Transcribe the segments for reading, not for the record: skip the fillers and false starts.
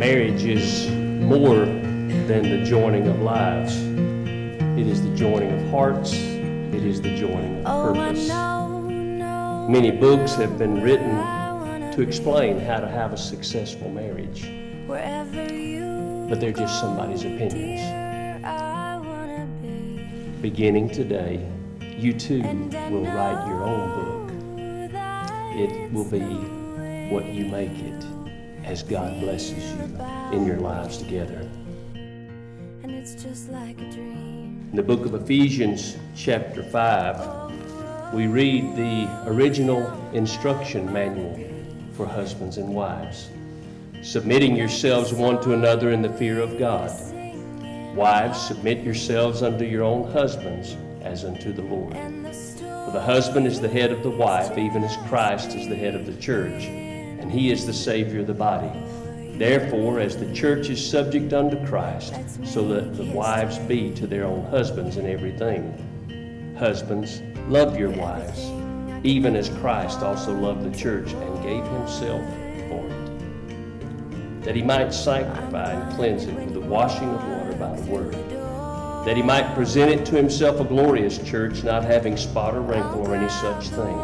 marriage is more than the joining of lives. It is the joining of hearts. It is the joining of purpose. Many books have been written to explain how to have a successful marriage, but they're just somebody's opinions. Beginning today, you too will write your own book. It will be what you make it as God blesses you in your lives together. And it's just like a dream. In the book of Ephesians, chapter 5, we read the original instruction manual for husbands and wives, submitting yourselves one to another in the fear of God. Wives, submit yourselves unto your own husbands as unto the Lord. For the husband is the head of the wife, even as Christ is the head of the church, and he is the Savior of the body. Therefore, as the church is subject unto Christ, so let the wives be to their own husbands in everything. Husbands, love your wives, even as Christ also loved the church and gave himself for it, that he might sanctify and cleanse it with the washing of water by the word, that he might present it to himself a glorious church, not having spot or wrinkle or any such thing,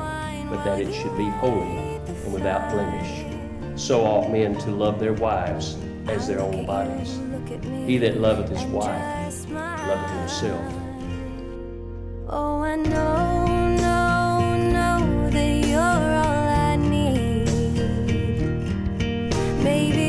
but that it should be holy and without blemish. So ought men to love their wives as their own bodies. He that loveth his wife loveth himself. Oh, I know that you're all I need. Maybe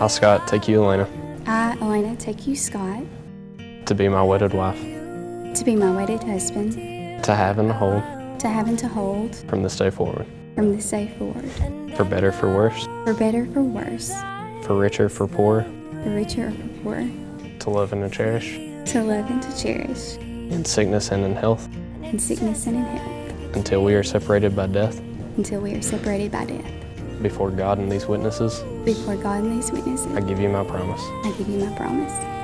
I, Scott, take you, Elena. I, Elena, take you, Scott. To be my wedded wife. To be my wedded husband. To have and to hold. To have and to hold. From this day forward. From this day forward. For better, for worse. For better, for worse. For richer, for poorer. For richer, or for poorer. To love and to cherish. To love and to cherish. In sickness and in health. In sickness and in health. Until we are separated by death. Until we are separated by death. Before God and these witnesses. Before God and these witnesses. I give you my promise. I give you my promise.